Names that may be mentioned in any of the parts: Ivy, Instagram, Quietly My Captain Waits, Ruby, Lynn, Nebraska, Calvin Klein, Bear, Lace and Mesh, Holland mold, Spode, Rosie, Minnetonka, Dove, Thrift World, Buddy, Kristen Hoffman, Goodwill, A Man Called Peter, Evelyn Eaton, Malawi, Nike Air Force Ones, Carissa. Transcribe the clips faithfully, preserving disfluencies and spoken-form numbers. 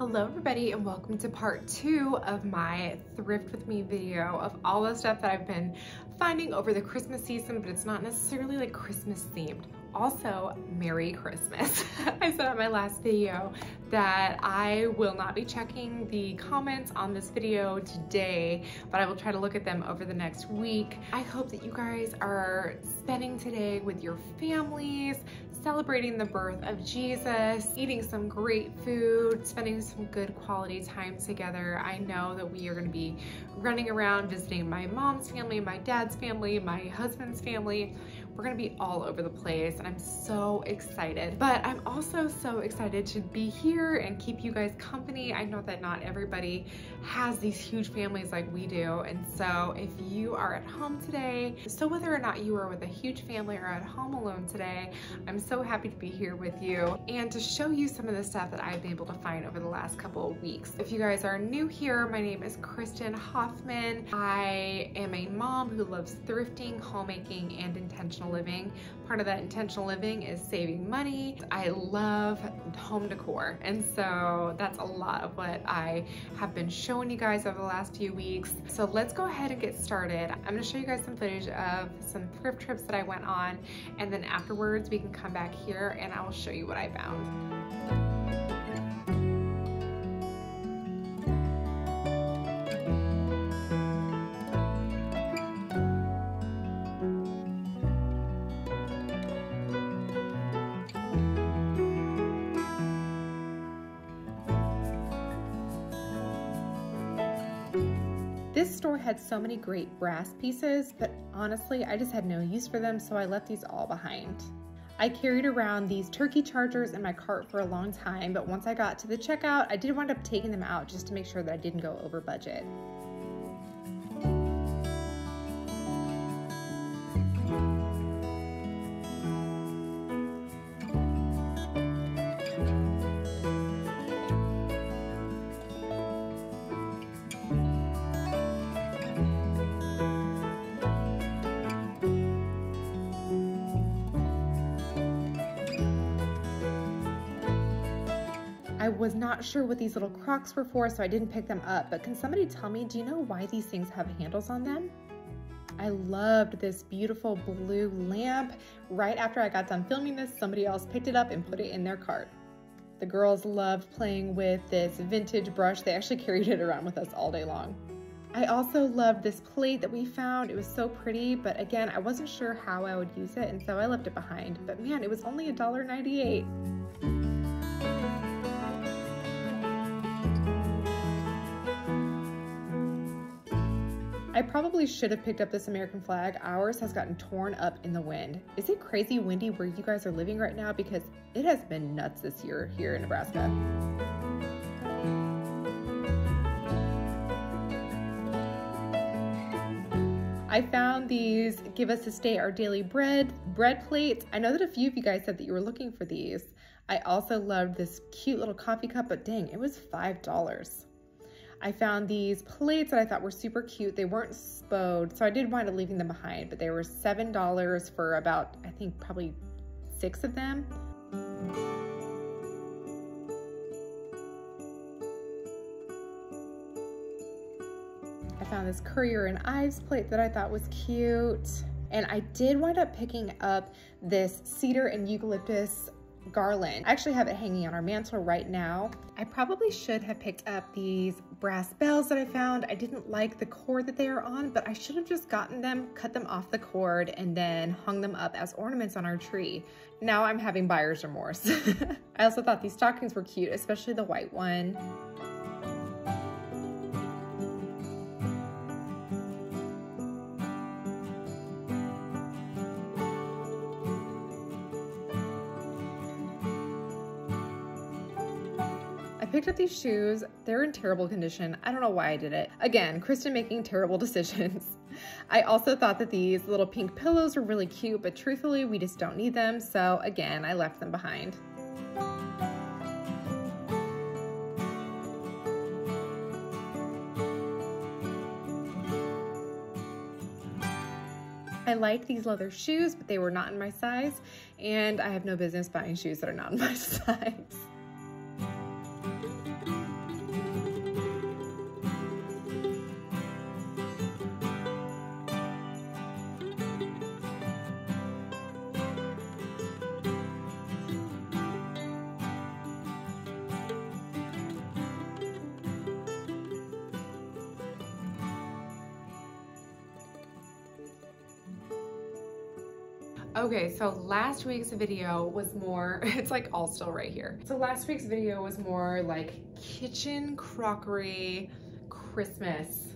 Hello everybody and welcome to part two of my Thrift With Me video of all the stuff that I've been finding over the Christmas season, but it's not necessarily like Christmas themed. Also, Merry Christmas. I said on my last video that I will not be checking the comments on this video today, but I will try to look at them over the next week. I hope that you guys are spending today with your families, celebrating the birth of Jesus, eating some great food, spending some good quality time together. I know that we are going to be running around visiting my mom's family, my dad's family, my husband's family. We're gonna be all over the place and I'm so excited, but I'm also so excited to be here and keep you guys company. I know that not everybody has these huge families like we do, and so if you are at home today, so whether or not you are with a huge family or at home alone today, I'm so happy to be here with you and to show you some of the stuff that I've been able to find over the last couple of weeks. If you guys are new here, my name is Kristen Hoffman. I am a mom who loves thrifting, homemaking, and intentional living. Part of that intentional living is saving money. I love home decor, and so that's a lot of what I have been showing you guys over the last few weeks. So let's go ahead and get started. I'm going to show you guys some footage of some thrift trips that I went on, and then afterwards we can come back here and I will show you what I found. This store had so many great brass pieces, but honestly, I just had no use for them, so I left these all behind. I carried around these turkey chargers in my cart for a long time, but once I got to the checkout, I did wind up taking them out just to make sure that I didn't go over budget. I was not sure what these little Crocs were for, so I didn't pick them up, but can somebody tell me, do you know why these things have handles on them? I loved this beautiful blue lamp. Right after I got done filming this, somebody else picked it up and put it in their cart. The girls loved playing with this vintage brush. They actually carried it around with us all day long. I also loved this plate that we found. It was so pretty, but again, I wasn't sure how I would use it, and so I left it behind. But man, it was only a dollar ninety-eight. I probably should have picked up this American flag. Ours has gotten torn up in the wind. Is it crazy windy where you guys are living right now? Because it has been nuts this year here in Nebraska. I found these Give Us This Day Our Daily Bread bread plates. I know that a few of you guys said that you were looking for these. I also loved this cute little coffee cup, but dang, it was five dollars. I found these plates that I thought were super cute. They weren't spode, so I did wind up leaving them behind, but they were seven dollars for about, I think, probably six of them. I found this Courier and Ives plate that I thought was cute. And I did wind up picking up this cedar and eucalyptus garland. I actually have it hanging on our mantle right now. I probably should have picked up these brass bells that I found. I didn't like the cord that they are on, but I should have just gotten them, cut them off the cord, and then hung them up as ornaments on our tree. Now I'm having buyer's remorse. I also thought these stockings were cute, especially the white one. I picked up these shoes. They're in terrible condition. I don't know why I did it. Again, Kristen making terrible decisions. I also thought that these little pink pillows were really cute, but truthfully, we just don't need them. So again, I left them behind. I like these leather shoes, but they were not in my size, and I have no business buying shoes that are not in my size. Okay, so last week's video was more, it's like all still right here. So last week's video was more like kitchen crockery, Christmas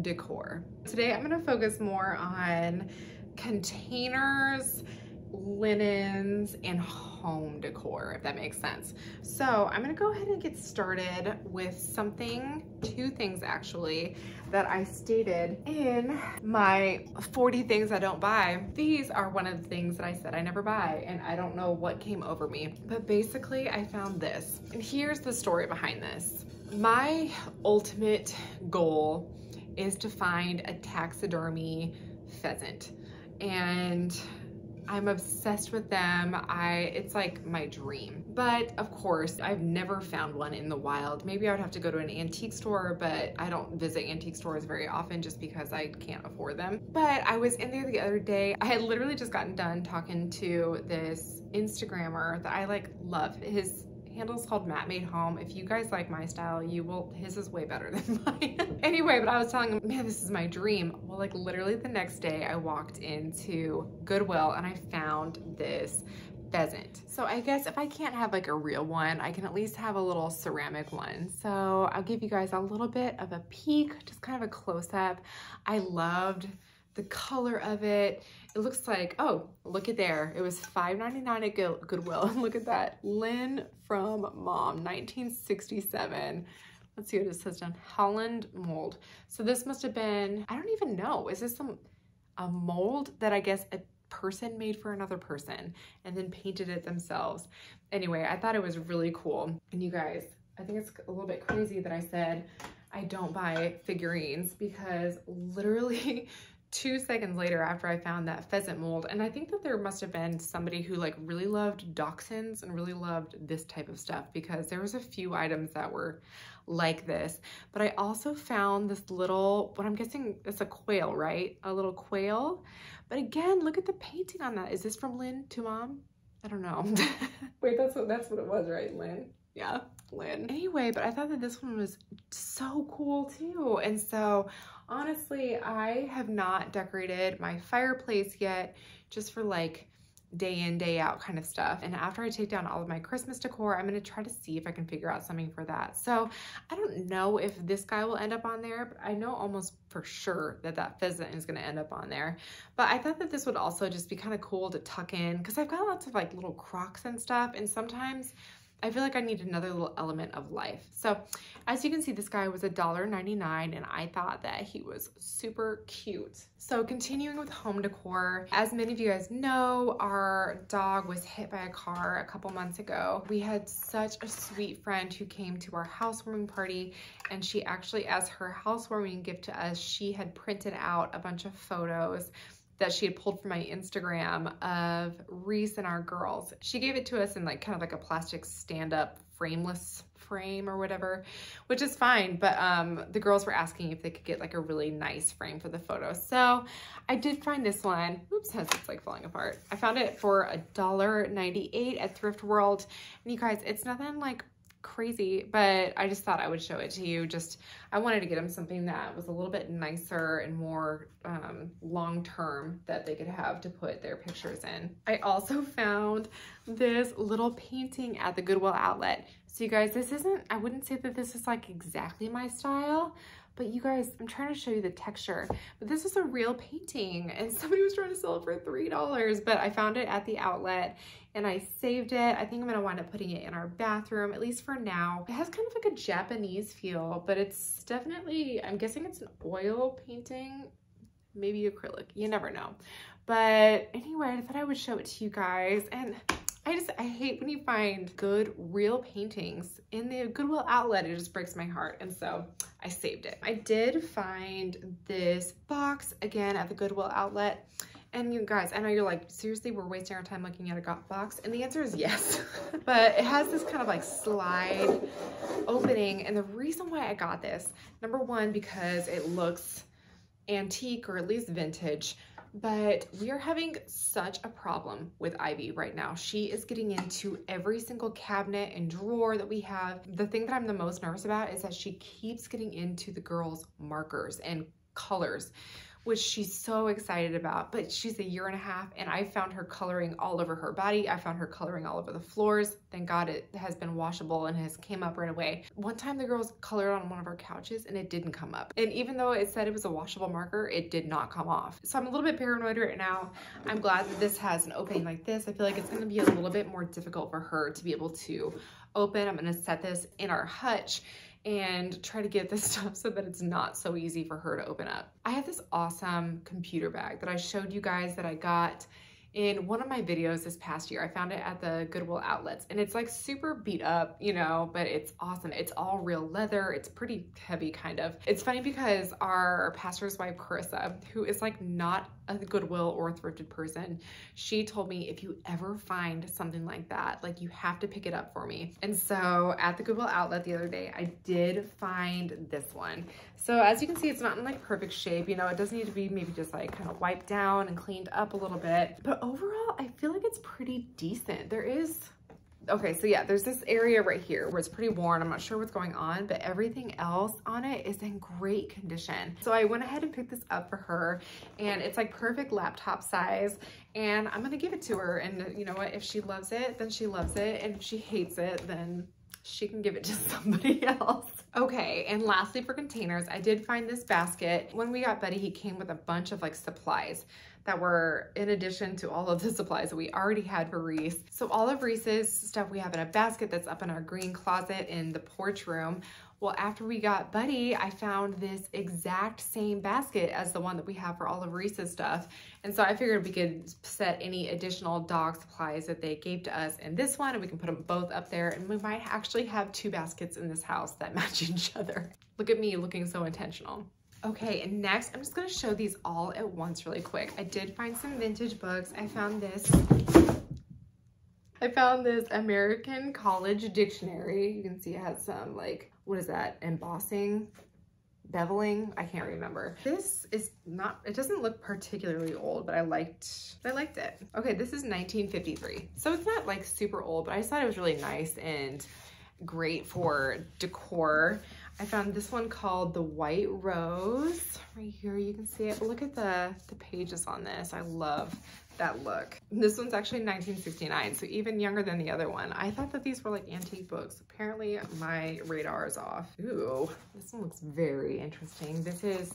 decor. Today I'm gonna focus more on containers, linens, and home decor, if that makes sense. So I'm gonna go ahead and get started with something, two things actually, that I stated in my forty things I don't buy. These are one of the things that I said I never buy, and I don't know what came over me. But basically I found this. And here's the story behind this. My ultimate goal is to find a taxidermy pheasant. And I'm obsessed with them. I, it's like my dream. But of course, I've never found one in the wild. Maybe I would have to go to an antique store, but I don't visit antique stores very often just because I can't afford them. But I was in there the other day. I had literally just gotten done talking to this Instagrammer that I like love. His handle's called Matte Made Home. If you guys like my style, you will, his is way better than mine. Anyway, but I was telling him, man, this is my dream. Well, like literally the next day I walked into Goodwill and I found this pheasant. So I guess if I can't have like a real one, I can at least have a little ceramic one. So I'll give you guys a little bit of a peek, just kind of a close up. I loved the color of it. It looks like, oh, look at there. It was five ninety-nine at Goodwill. Look at that. Lynn from Mom, nineteen sixty-seven. Let's see what it says down. Holland mold. So this must have been, I don't even know. Is this some a mold that I guess a person made for another person and then painted it themselves? Anyway, I thought it was really cool. And you guys, I think it's a little bit crazy that I said I don't buy figurines, because literally two seconds later after I found that pheasant mold, and I think that there must have been somebody who like really loved dachshunds and really loved this type of stuff, because there was a few items that were like this. But I also found this little, what I'm guessing it's a quail, right? A little quail. But again, look at the painting on that. Is this from Lynn to Mom? I don't know. Wait, that's what, that's what it was, right, Lynn? Yeah, Lynn. Anyway, but I thought that this one was so cool too. And so honestly, I have not decorated my fireplace yet, just for like day in, day out kind of stuff. And after I take down all of my Christmas decor, I'm gonna try to see if I can figure out something for that. So I don't know if this guy will end up on there, but I know almost for sure that that pheasant is gonna end up on there. But I thought that this would also just be kind of cool to tuck in, because I've got lots of like little crocs and stuff, and sometimes I feel like I need another little element of life. So as you can see, this guy was a dollar ninety-nine, and I thought that he was super cute. So continuing with home decor, as many of you guys know, our dog was hit by a car a couple months ago. We had such a sweet friend who came to our housewarming party, and she actually, as her housewarming gift to us, she had printed out a bunch of photos that she had pulled from my Instagram of Reese and our girls. She gave it to us in like kind of like a plastic stand-up frameless frame or whatever, which is fine, but um, the girls were asking if they could get like a really nice frame for the photo. So I did find this one. Oops, it's like falling apart. I found it for a dollar ninety-eight at Thrift World. And you guys, it's nothing like crazy, but I just thought I would show it to you. Just, I wanted to get them something that was a little bit nicer and more um, long-term that they could have to put their pictures in. I also found this little painting at the Goodwill outlet. So you guys, this isn't, I wouldn't say that this is like exactly my style, but you guys, I'm trying to show you the texture, but this is a real painting and somebody was trying to sell it for three dollars, but I found it at the outlet and I saved it. I think I'm gonna wind up putting it in our bathroom, at least for now. It has kind of like a Japanese feel, but it's definitely, I'm guessing it's an oil painting, maybe acrylic, you never know. But anyway, I thought I would show it to you guys. And I just, I hate when you find good, real paintings in the Goodwill outlet. It just breaks my heart. And so I saved it. I did find this box again at the Goodwill outlet. And you guys, I know you're like, seriously, we're wasting our time looking at a got box? And the answer is yes. But it has this kind of like slide opening. And the reason why I got this, number one, because it looks antique or at least vintage. But we are having such a problem with Ivy right now. She is getting into every single cabinet and drawer that we have. The thing that I'm the most nervous about is that she keeps getting into the girls' markers and colors, which she's so excited about, but she's a year and a half and I found her coloring all over her body. I found her coloring all over the floors. Thank God it has been washable and has came up right away. One time the girls colored on one of our couches and it didn't come up. And even though it said it was a washable marker, it did not come off. So I'm a little bit paranoid right now. I'm glad that this has an opening like this. I feel like it's gonna be a little bit more difficult for her to be able to open. I'm gonna set this in our hutch and try to get this stuff so that it's not so easy for her to open up. I have this awesome computer bag that I showed you guys that I got in one of my videos this past year. I found it at the Goodwill outlets and it's like super beat up, you know, but it's awesome. It's all real leather. It's pretty heavy, kind of. It's funny because our pastor's wife, Carissa, who is like not a Goodwill or a thrifted person, she told me, if you ever find something like that, like you have to pick it up for me. And so at the Goodwill outlet the other day, I did find this one. So as you can see, it's not in like perfect shape. You know, it does need to be maybe just like kind of wiped down and cleaned up a little bit. But overall, I feel like it's pretty decent. There is, okay, so yeah, there's this area right here where it's pretty worn. I'm not sure what's going on, but everything else on it is in great condition. So I went ahead and picked this up for her and it's like perfect laptop size and I'm gonna give it to her. And you know what, if she loves it, then she loves it. And if she hates it, then she can give it to somebody else. Okay, and lastly for containers, I did find this basket. When we got Buddy, he came with a bunch of like supplies that were in addition to all of the supplies that we already had for Reese. So all of Reese's stuff we have in a basket that's up in our green closet in the porch room. Well, after we got Buddy, I found this exact same basket as the one that we have for all of Reese's stuff. And so I figured we could set any additional dog supplies that they gave to us in this one and we can put them both up there. And we might actually have two baskets in this house that match each other. Look at me looking so intentional. Okay, and next I'm just gonna show these all at once really quick. I did find some vintage books. I found this. I found this American College Dictionary. You can see it has some like, what is that? Embossing, beveling? I can't remember. This is not, it doesn't look particularly old, but I liked, I liked it. Okay, this is nineteen fifty-three. So it's not like super old, but I just thought it was really nice and great for decor. I found this one called The White Rose. Right here, you can see it. But look at the, the pages on this. I love that look. This one's actually nineteen sixty-nine, so even younger than the other one. I thought that these were like antique books. Apparently, my radar is off. Ooh, this one looks very interesting. This is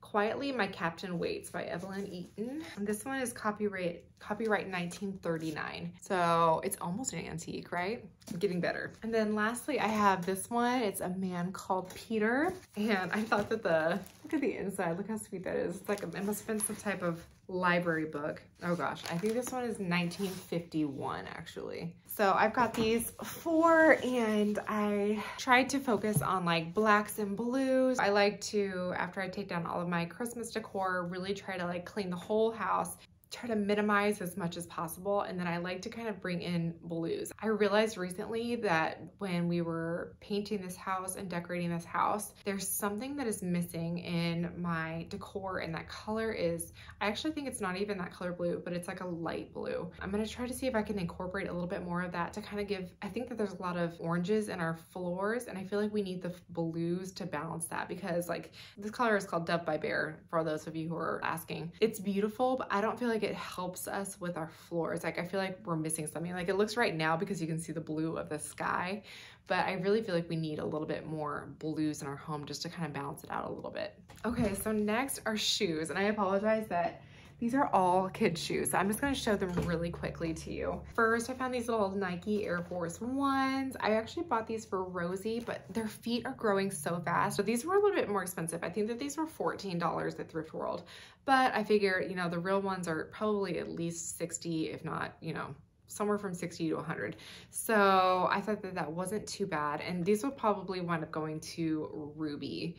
Quietly My Captain Waits by Evelyn Eaton. And this one is copyright copyright nineteen thirty-nine. So it's almost an antique, right? Getting better. And then lastly, I have this one. It's A Man Called Peter. And I thought that the, look at the inside. Look how sweet that is. It's like, it must have been some type of library book. Oh gosh, I think this one is nineteen fifty-one actually. So I've got these four and I tried to focus on like blacks and blues. I like to, after I take down all of my Christmas decor, really try to like clean the whole house, try to minimize as much as possible. And then I like to kind of bring in blues. I realized recently that when we were painting this house and decorating this house, there's something that is missing in my decor, and that color is, I actually think it's not even that color blue, but it's like a light blue. I'm gonna try to see if I can incorporate a little bit more of that to kind of give, I think that there's a lot of oranges in our floors and I feel like we need the blues to balance that, because like this color is called Dove by Bear, for those of you who are asking. It's beautiful, but I don't feel like it helps us with our floors. Like I feel like we're missing something. Like it looks right now because you can see the blue of the sky, but I really feel like we need a little bit more blues in our home just to kind of balance it out a little bit. Okay, so next are shoes, and I apologize that these are all kids' shoes. I'm just gonna show them really quickly to you. First, I found these little Nike Air Force Ones. I actually bought these for Rosie, but their feet are growing so fast. So these were a little bit more expensive. I think that these were fourteen dollars at Thrift World, but I figure, you know, the real ones are probably at least sixty, if not, you know, somewhere from sixty to a hundred. So I thought that that wasn't too bad. And these will probably wind up going to Ruby.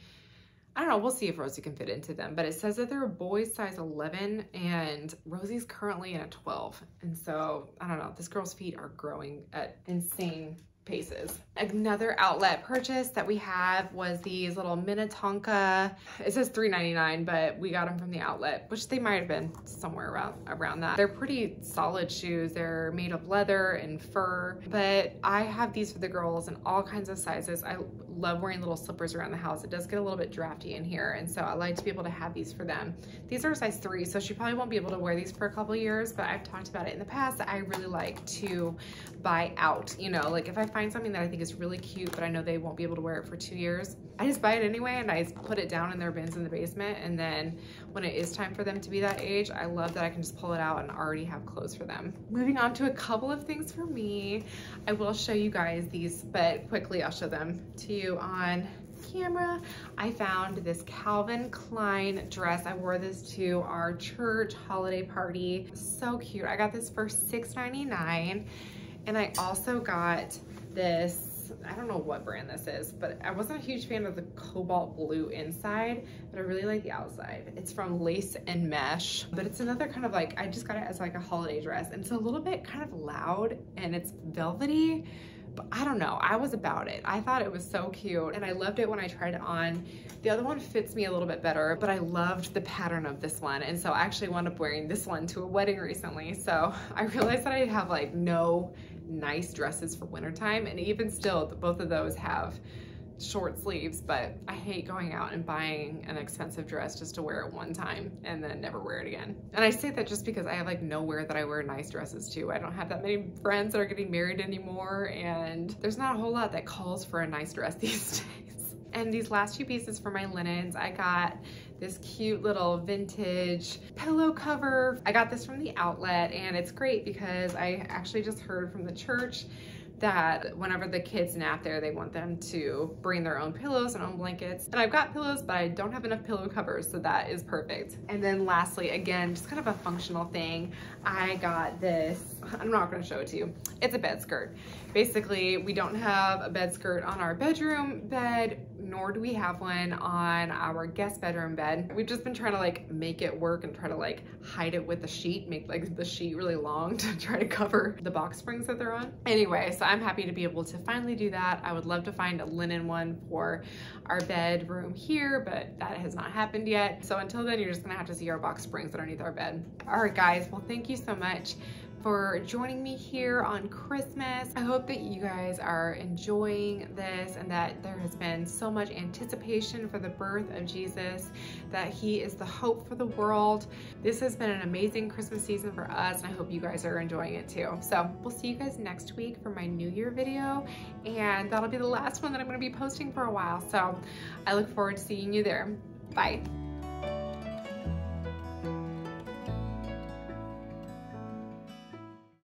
I don't know, we'll see if Rosie can fit into them, but it says that they're a boy's size eleven and Rosie's currently in a twelve. And so, I don't know, this girl's feet are growing at insane paces. Another outlet purchase that we have was these little Minnetonka. It says three ninety-nine, but we got them from the outlet, which they might have been somewhere around around that. They're pretty solid shoes. They're made of leather and fur, but I have these for the girls in all kinds of sizes. I love wearing little slippers around the house. It does get a little bit drafty in here, and so I like to be able to have these for them. These are size three, so she probably won't be able to wear these for a couple years, but I've talked about it in the past. I really like to buy out, you know, like if I find something that I think is really cute, but I know they won't be able to wear it for two years, I just buy it anyway, and I put it down in their bins in the basement, and then when it is time for them to be that age, I love that I can just pull it out and already have clothes for them. Moving on to a couple of things for me. I will show you guys these, but quickly I'll show them to you on camera. I found this Calvin Klein dress. I wore this to our church holiday party. So cute. I got this for six ninety-nine, and I also got this, I don't know what brand this is, but I wasn't a huge fan of the cobalt blue inside, but I really like the outside. It's from Lace and Mesh, but it's another kind of like, I just got it as like a holiday dress, and it's a little bit kind of loud, and it's velvety. I don't know, I was about it. I thought it was so cute, and I loved it when I tried it on. The other one fits me a little bit better, but I loved the pattern of this one, and so I actually wound up wearing this one to a wedding recently. So I realized that I have like no nice dresses for wintertime, and even still, both of those have short sleeves, but I hate going out and buying an expensive dress just to wear it one time and then never wear it again. And I say that just because I have like nowhere that I wear nice dresses to. I don't have that many friends that are getting married anymore, and there's not a whole lot that calls for a nice dress these days. And these last two pieces for my linens, I got this cute little vintage pillow cover. I got this from the outlet, and it's great because I actually just heard from the church that whenever the kids nap there, they want them to bring their own pillows and own blankets. And I've got pillows, but I don't have enough pillow covers, so that is perfect. And then lastly, again, just kind of a functional thing, I got this, I'm not gonna show it to you, it's a bed skirt. Basically, we don't have a bed skirt on our bedroom bed, nor do we have one on our guest bedroom bed. We've just been trying to like make it work and try to like hide it with a sheet, make like the sheet really long to try to cover the box springs that they're on. Anyway, so I'm happy to be able to finally do that. I would love to find a linen one for our bedroom here, but that has not happened yet. So until then, you're just gonna have to see our box springs underneath our bed. All right, guys, well, thank you so much for joining me here on Christmas. I hope that you guys are enjoying this, and that there has been so much anticipation for the birth of Jesus, that he is the hope for the world. This has been an amazing Christmas season for us, and I hope you guys are enjoying it too. So we'll see you guys next week for my New Year video, and that'll be the last one that I'm gonna be posting for a while. So I look forward to seeing you there. Bye.